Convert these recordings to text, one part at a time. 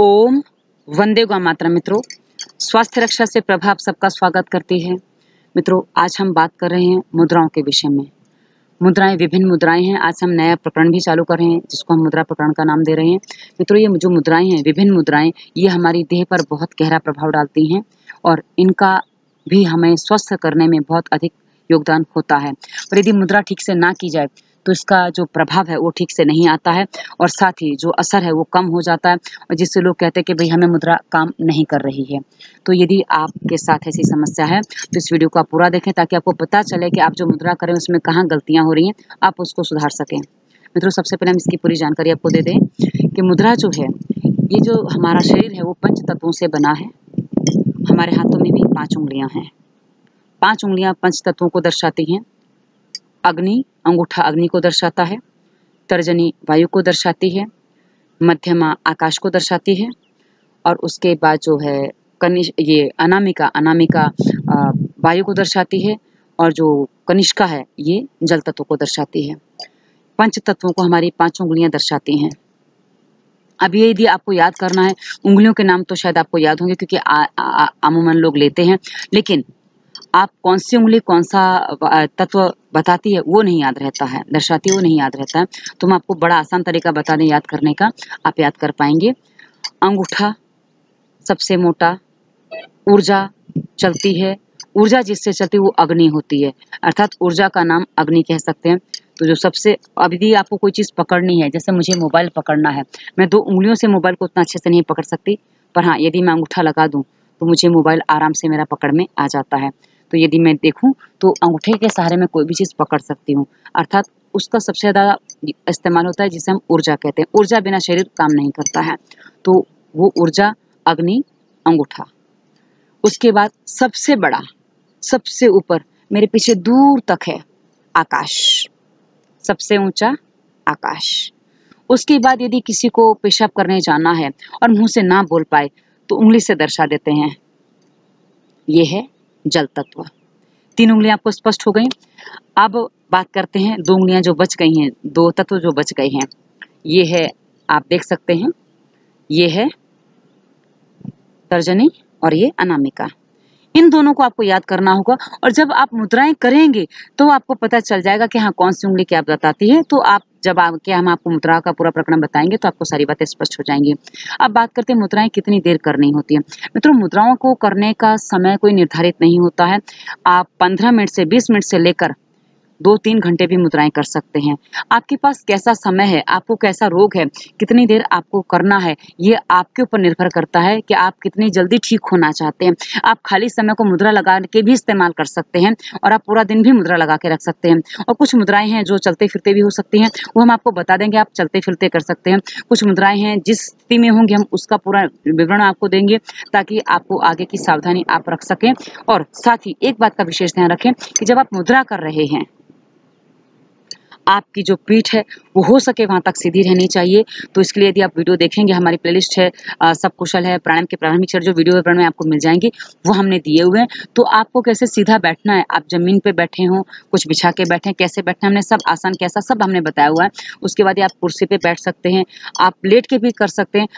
ओम वंदे गौ मातरम। मित्रों, स्वास्थ्य रक्षा से प्रभाव सबका स्वागत करती है। मित्रों, आज हम बात कर रहे हैं मुद्राओं के विषय में। मुद्राएं, विभिन्न मुद्राएं हैं। आज हम नया प्रकरण भी चालू कर रहे हैं जिसको हम मुद्रा प्रकरण का नाम दे रहे हैं। मित्रों, ये जो मुद्राएं हैं, विभिन्न मुद्राएं, ये हमारी देह पर बहुत गहरा प्रभाव डालती हैं और इनका भी हमें स्वस्थ करने में बहुत अधिक योगदान होता है। और यदि मुद्रा ठीक से ना की जाए तो इसका जो प्रभाव है वो ठीक से नहीं आता है और साथ ही जो असर है वो कम हो जाता है, और जिससे लोग कहते हैं कि भाई हमें मुद्रा काम नहीं कर रही है। तो यदि आपके साथ ऐसी समस्या है तो इस वीडियो को आप पूरा देखें ताकि आपको पता चले कि आप जो मुद्रा करें उसमें कहाँ गलतियाँ हो रही हैं, आप उसको सुधार सकें। मित्रों, सबसे पहले हम इसकी पूरी जानकारी आपको दे दें कि मुद्रा जो है, ये जो हमारा शरीर है वो 5 तत्वों से बना है। हमारे हाथों में भी 5 उंगलियाँ हैं। 5 उंगलियाँ 5 तत्वों को दर्शाती हैं। अग्नि, अंगूठा अग्नि को दर्शाता है। तर्जनी वायु को दर्शाती है। मध्यमा आकाश को दर्शाती है। और उसके बाद जो है कनिष्क, ये अनामिका वायु को दर्शाती है। और जो कनिष्का है ये जल तत्व को दर्शाती है। 5 तत्वों को हमारी 5 उंगलियां दर्शाती हैं। अब ये यदि आपको याद करना है, उंगलियों के नाम तो शायद आपको याद होंगे क्योंकि अमूमन लोग लेते हैं, लेकिन आप कौन सी उंगली कौन सा तत्व बताती है वो नहीं याद रहता है, दर्शाती है वो नहीं याद रहता है। तो मैं आपको बड़ा आसान तरीका बता दें याद करने का, आप याद कर पाएंगे। अंगूठा सबसे मोटा, ऊर्जा चलती है, ऊर्जा जिससे चलती है वो अग्नि होती है, अर्थात ऊर्जा का नाम अग्नि कह सकते हैं। तो जो सबसे, अब यदि आपको कोई चीज़ पकड़नी है, जैसे मुझे मोबाइल पकड़ना है, मैं 2 उंगलियों से मोबाइल को उतना अच्छे से नहीं पकड़ सकती, पर हाँ यदि मैं अंगूठा लगा दूँ तो मुझे मोबाइल आराम से मेरा पकड़ में आ जाता है। तो यदि मैं देखूं तो अंगूठे के सहारे में कोई भी चीज़ पकड़ सकती हूं, अर्थात उसका सबसे ज़्यादा इस्तेमाल होता है जिसे हम ऊर्जा कहते हैं। ऊर्जा बिना शरीर काम नहीं करता है। तो वो ऊर्जा, अग्नि, अंगूठा। उसके बाद सबसे बड़ा, सबसे ऊपर, मेरे पीछे दूर तक है आकाश, सबसे ऊंचा आकाश। उसके बाद यदि किसी को पेशाब करने जाना है और मुँह से ना बोल पाए तो उंगली से दर्शा देते हैं, ये है जल तत्व। 3 उंगलियां आपको स्पष्ट हो गई। अब बात करते हैं 2 उंगलियां जो बच गई हैं, 2 तत्व जो बच गए हैं। ये है, आप देख सकते हैं, ये है तर्जनी और ये अनामिका। इन दोनों को आपको याद करना होगा, और जब आप मुद्राएं करेंगे तो आपको पता चल जाएगा कि हाँ कौन सी उंगली क्या बताती है। तो आप जब आपके, हम आपको मुद्रा का पूरा प्रकरण बताएंगे तो आपको सारी बातें स्पष्ट हो जाएंगी। अब बात करते हैं मुद्राएं कितनी देर करनी होती है। मित्रों, मुद्राओं को करने का समय कोई निर्धारित नहीं होता है। आप 15 मिनट से 20 मिनट से लेकर 2-3 घंटे भी मुद्राएं कर सकते हैं। आपके पास कैसा समय है, आपको कैसा रोग है, कितनी देर आपको करना है, ये आपके ऊपर निर्भर करता है कि आप कितनी जल्दी ठीक होना चाहते हैं। आप खाली समय को मुद्रा लगा के भी इस्तेमाल कर सकते हैं और आप पूरा दिन भी मुद्रा लगा के रख सकते हैं। और कुछ मुद्राएं हैं जो चलते फिरते भी हो सकती हैं, वो हम आपको बता देंगे, आप चलते फिरते कर सकते हैं। कुछ मुद्राएं हैं जिस स्थिति में होंगी हम उसका पूरा विवरण आपको देंगे ताकि आपको आगे की सावधानी आप रख सकें। और साथ ही एक बात का विशेष ध्यान रखें कि जब आप मुद्रा कर रहे हैं, आपकी जो पीठ है वो हो सके वहाँ तक सीधी रहनी चाहिए। तो इसके लिए यदि आप वीडियो देखेंगे, हमारी प्लेलिस्ट है सब कुशल है, प्राणायाम के प्रारंभिक चरण जो वीडियो विवरण में आपको मिल जाएंगे, वो हमने दिए हुए हैं। तो आपको कैसे सीधा बैठना है, आप जमीन पे बैठे हों, कुछ बिछा के बैठे, कैसे बैठना, हमने सब आसान कैसा सब हमने बताया हुआ है। उसके बाद आप कुर्सी पर बैठ सकते हैं, आप लेट के भी कर सकते हैं,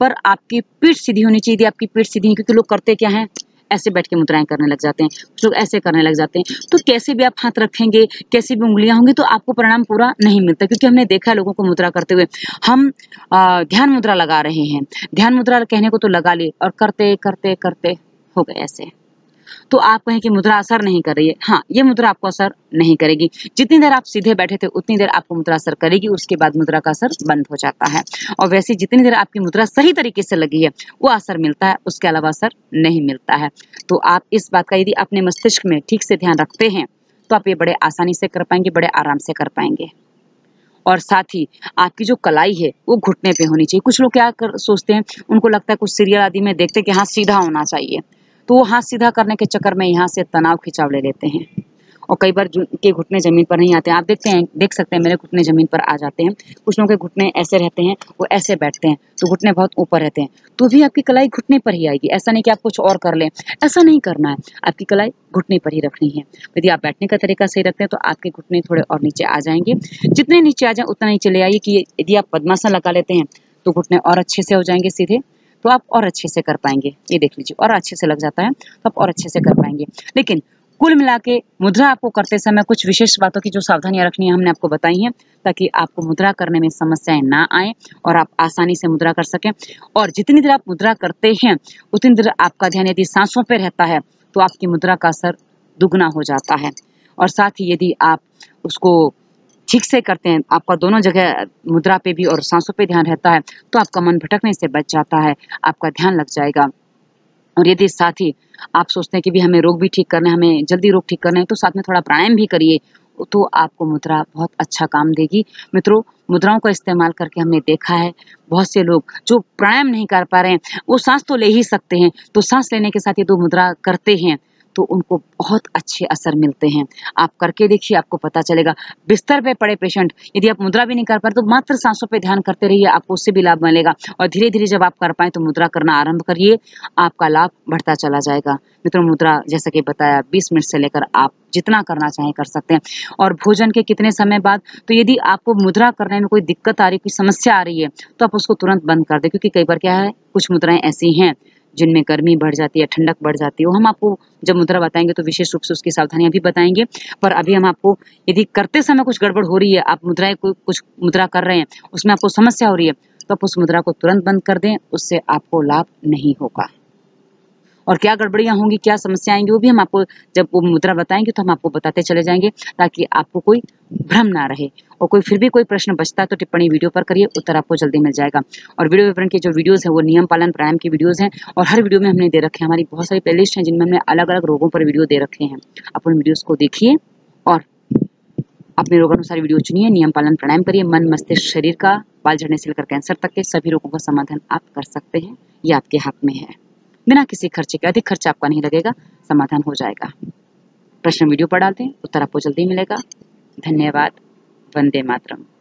पर आपकी पीठ सीधी होनी चाहिए। यदि आपकी पीठ सीधी, क्योंकि लोग करते क्या हैं, ऐसे बैठ के मुद्राएं करने लग जाते हैं, कुछ लोग ऐसे करने लग जाते हैं। तो कैसे भी आप हाथ रखेंगे, कैसी भी उंगलियां होंगी, तो आपको परिणाम पूरा नहीं मिलता, क्योंकि हमने देखा है लोगों को मुद्रा करते हुए। हम ध्यान मुद्रा लगा रहे हैं, ध्यान मुद्रा कहने को तो लगा ली और करते करते करते हो गए ऐसे। तो आप कहें कि मुद्रा असर नहीं कर रही है, हाँ ये मुद्रा आपको असर नहीं करेगी। जितनी देर आप सीधे बैठे थे उतनी देर आपको मुद्रा असर करेगी, उसके बाद मुद्रा का असर बंद हो जाता है। और वैसे जितनी देर आपकी मुद्रा सही तरीके से लगी है वो असर मिलता है, उसके अलावा असर नहीं मिलता है। तो आप इस बात का यदि अपने मस्तिष्क में ठीक से ध्यान रखते हैं तो आप ये बड़े आसानी से कर पाएंगे, बड़े आराम से कर पाएंगे। और साथ ही आपकी जो कलाई है वो घुटने पे होनी चाहिए। कुछ लोग क्या सोचते हैं, उनको लगता है, कुछ सीरियल आदि में देखते हैं कि हाँ सीधा होना चाहिए, तो वो हाथ सीधा करने के चक्कर में यहाँ से तनाव खिंचाव ले लेते हैं और कई बार के घुटने ज़मीन पर नहीं आते। आप देखते हैं, देख सकते हैं, मेरे घुटने ज़मीन पर आ जाते हैं। कुछ लोगों के घुटने ऐसे रहते हैं, वो ऐसे बैठते हैं तो घुटने बहुत ऊपर रहते हैं, तो भी आपकी कलाई घुटने पर ही आएगी। ऐसा नहीं कि आप कुछ और कर लें, ऐसा नहीं करना है, आपकी कलाई घुटने पर ही रखनी है। यदि आप बैठने का तरीका सही रखते हैं तो आपके घुटने थोड़े और नीचे आ जाएंगे। जितने नीचे आ जाएँ उतना नीचे ले आइए, कि यदि आप पद्मासन लगा लेते हैं तो घुटने और अच्छे से हो जाएंगे सीधे। तो आप और अच्छे से कर पाएंगे। ये देख लीजिए, और अच्छे से लग जाता है तो आप और अच्छे से कर पाएंगे। लेकिन कुल मिला के मुद्रा आपको करते समय कुछ विशेष बातों की जो सावधानियां रखनी है हमने आपको बताई हैं, ताकि आपको मुद्रा करने में समस्याएं ना आए और आप आसानी से मुद्रा कर सकें। और जितनी देर आप मुद्रा करते हैं उतनी देर आपका ध्यान यदि सांसों पर रहता है तो आपकी मुद्रा का असर दुगना हो जाता है। और साथ ही यदि आप उसको ठीक से करते हैं, आपका दोनों जगह मुद्रा पे भी और सांसों पे ध्यान रहता है, तो आपका मन भटकने से बच जाता है, आपका ध्यान लग जाएगा। और यदि साथ ही आप सोचते हैं कि भी हमें रोग भी ठीक करना है, हमें जल्दी रोग ठीक करना है, तो साथ में थोड़ा प्राणायाम भी करिए, तो आपको मुद्रा बहुत अच्छा काम देगी। मित्रों, मुद्राओं का इस्तेमाल करके हमने देखा है बहुत से लोग जो प्राणायाम नहीं कर पा रहे हैं वो सांस तो ले ही सकते हैं, तो सांस लेने के साथ ये दो मुद्रा करते हैं तो उनको बहुत अच्छे असर मिलते हैं। आप करके देखिए, आपको पता चलेगा। बिस्तर पे पड़े पेशेंट, यदि आप मुद्रा भी नहीं कर पाए तो मात्र सांसों पे ध्यान करते रहिए, आपको उससे भी लाभ मिलेगा। और धीरे धीरे जब आप कर पाए तो मुद्रा करना आरंभ करिए, आपका लाभ बढ़ता चला जाएगा। मित्रों, मुद्रा जैसा कि बताया 20 मिनट से लेकर आप जितना करना चाहें कर सकते हैं। और भोजन के कितने समय बाद, तो यदि आपको मुद्रा करने में कोई दिक्कत आ रही, कोई समस्या आ रही है, तो आप उसको तुरंत बंद कर दें, क्योंकि कई बार क्या है कुछ मुद्राएं ऐसी हैं जिनमें गर्मी बढ़ जाती है, ठंडक बढ़ जाती है। वो हम आपको जब मुद्रा बताएंगे तो विशेष रूप से उसकी सावधानियां भी बताएंगे। पर अभी हम आपको यदि करते समय कुछ गड़बड़ हो रही है, आप मुद्राएं कुछ मुद्रा कर रहे हैं उसमें आपको समस्या हो रही है, तो आप उस मुद्रा को तुरंत बंद कर दें, उससे आपको लाभ नहीं होगा। और क्या गड़बड़ियां होंगी, क्या समस्या आएंगी, वो भी हम आपको जब वो मुद्रा बताएंगे तो हम आपको बताते चले जाएंगे, ताकि आपको कोई भ्रम ना रहे। और कोई फिर भी कोई प्रश्न बचता है तो टिप्पणी वीडियो पर करिए, उत्तर आपको जल्दी मिल जाएगा। और वीडियो विवरण के जो वीडियोस हैं वो नियम पालन प्राणायाम की वीडियोस हैं, और हर वीडियो में हमने दे रखे हैं, हमारी बहुत सारी प्लेलिस्ट हैं जिनमें हमने अलग अलग रोगों पर वीडियो दे रखे हैं। आप उन वीडियोज़ को देखिए और अपने रोगानुसार वीडियो चुनिए, नियम पालन प्राणायाम करिए। मन, मस्तिष्क, शरीर का, बाल झड़ने से लेकर कैंसर तक के सभी रोगों का समाधान आप कर सकते हैं, ये आपके हाथ में है। बिना किसी खर्चे के, अधिक खर्चा आपका नहीं लगेगा, समाधान हो जाएगा। प्रश्न वीडियो पर डालते हैं, उत्तर आपको जल्दी मिलेगा। धन्यवाद। वंदे मातरम।